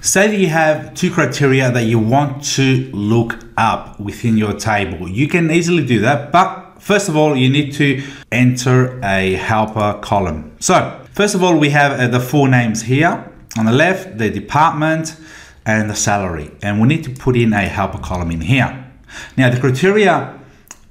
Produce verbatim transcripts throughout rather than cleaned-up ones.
Say that you have two criteria that you want to look up within your table. You can easily do that, but first of all, you need to enter a helper column. So first of all, we have uh, the four names here. On the left, the department and the salary. And we need to put in a helper column in here. Now the criteria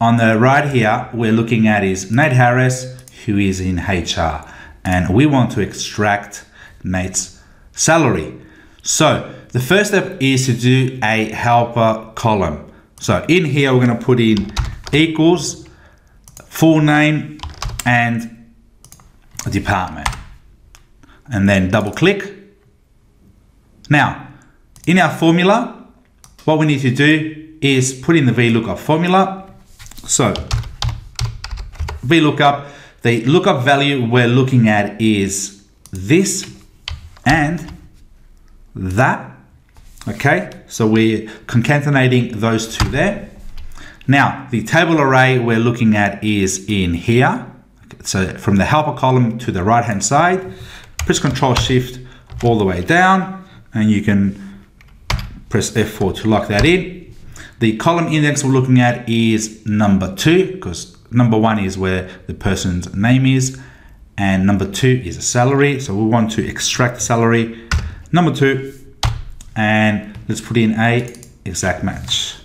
on the right here we're looking at is Nate Harris, who is in H R. And we want to extract Nate's salary. So the first step is to do a helper column. So in here, we're going to put in equals, full name and department, and then double click. Now in our formula, what we need to do is put in the VLOOKUP formula. So VLOOKUP, the lookup value we're looking at is this and that. Okay, so we're concatenating those two there. Now the table array we're looking at is in here. So from the helper column to the right hand side, press Control Shift all the way down, and you can press F four to lock that in. The column index we're looking at is number two, because number one is where the person's name is, and number two is a salary. So we want to extract salary. Number two, and let's put in a exact match.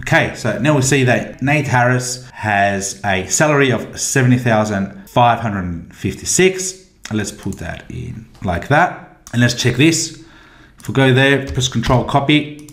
Okay, so now we see that Nate Harris has a salary of seventy thousand five hundred fifty-six. Let's put that in like that. And let's check this. If we go there, press Control Copy,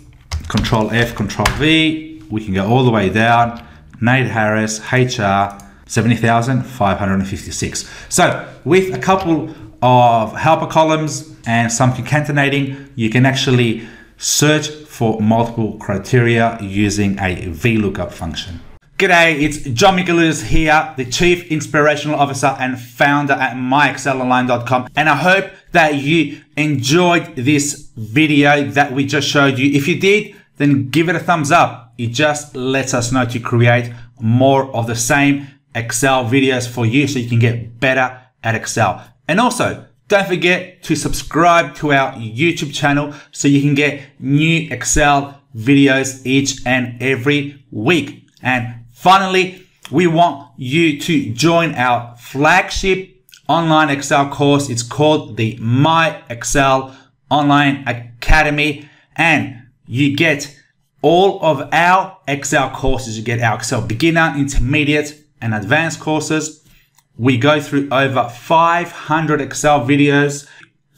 Control F, Control V, we can go all the way down. Nate Harris, H R, seventy thousand five hundred fifty-six. So with a couple of helper columns and some concatenating, you can actually search for multiple criteria using a VLOOKUP function. G'day, it's John Michaluz here, the Chief Inspirational Officer and founder at my excel online dot com. And I hope that you enjoyed this video that we just showed you. If you did, then give it a thumbs up. It just lets us know to create more of the same Excel videos for you so you can get better at Excel. And also, don't forget to subscribe to our YouTube channel so you can get new Excel videos each and every week. And finally, we want you to join our flagship online Excel course. It's called the My Excel Online Academy, and you get all of our Excel courses. You get our Excel beginner, intermediate, and advanced courses. We go through over five hundred Excel videos,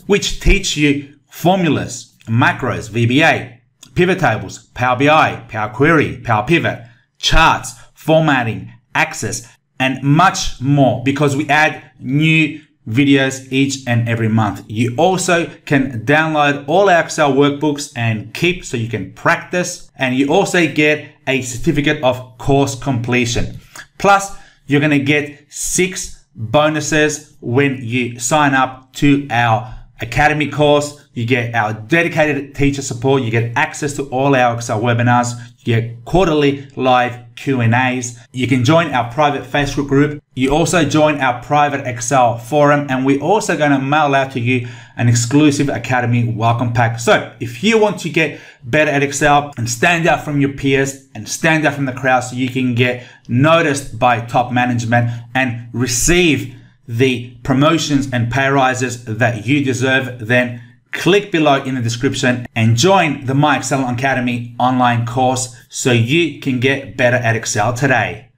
which teach you formulas, macros, V B A, pivot tables, Power B I, Power Query, Power Pivot, charts, formatting, access, and much more, because we add new videos each and every month. You also can download all our Excel workbooks and keep so you can practice. And you also get a certificate of course completion. Plus, you're going to get six bonuses when you sign up to our Academy course. You get our dedicated teacher support. You get access to all our Excel webinars. You get quarterly live Q and A's. You can join our private Facebook group. You also join our private Excel forum. And we're also going to mail out to you an exclusive Academy welcome pack. So if you want to get better at Excel and stand out from your peers and stand out from the crowd so you can get noticed by top management and receive the promotions and pay rises that you deserve, then click below in the description and join the My Excel Academy online course so you can get better at Excel today.